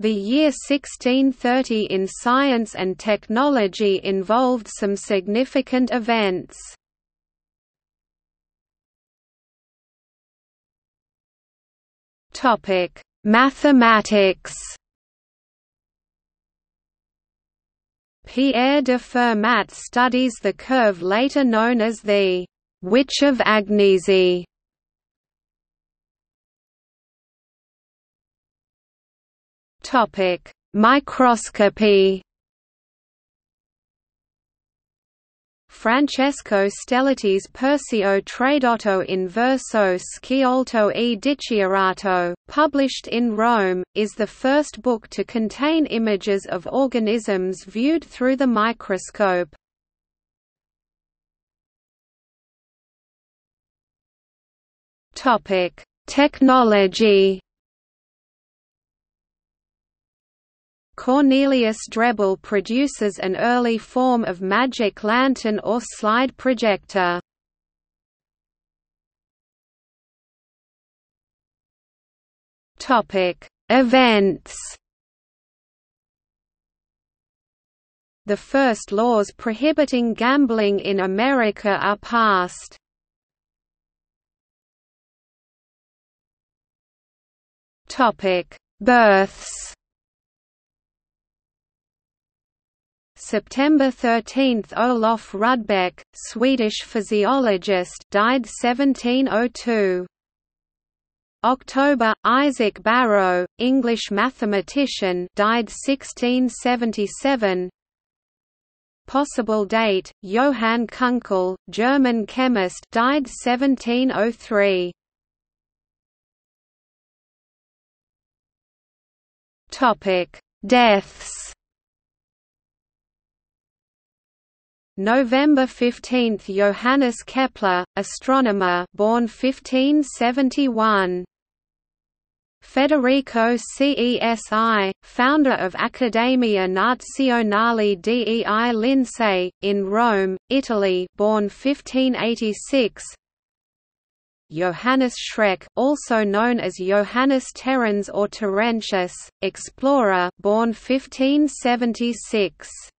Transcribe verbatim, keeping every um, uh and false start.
The year sixteen thirty in science and technology involved some significant events. Topic: Mathematics. Pierre de Fermat studies the curve later known as the Witch of Agnesi. Topic: Microscopy. Francesco Stellati's Persio Tradotto Inverso Sciolto E Dichiarato, published in Rome, is the first book to contain images of organisms viewed through the microscope. Topic: Technology. Cornelius Drebel produces an early form of magic lantern or slide projector. Topic: Events. The first laws prohibiting gambling in America are passed. Topic: Births. September thirteenth, Olaf Rudbeck, Swedish physiologist, died seventeen oh two. October, Isaac Barrow, English mathematician, died sixteen seventy-seven. Possible date: Johann Kunkel, German chemist, died seventeen oh three. Topic: Deaths. November fifteenth, Johannes Kepler, astronomer, born fifteen seventy-one. Federico Cesi, founder of Accademia Nazionale dei Lincei in Rome, Italy, born fifteen eighty-six. Johannes Schreck, also known as Johannes Terrens or Terentius, explorer, born fifteen seventy-six.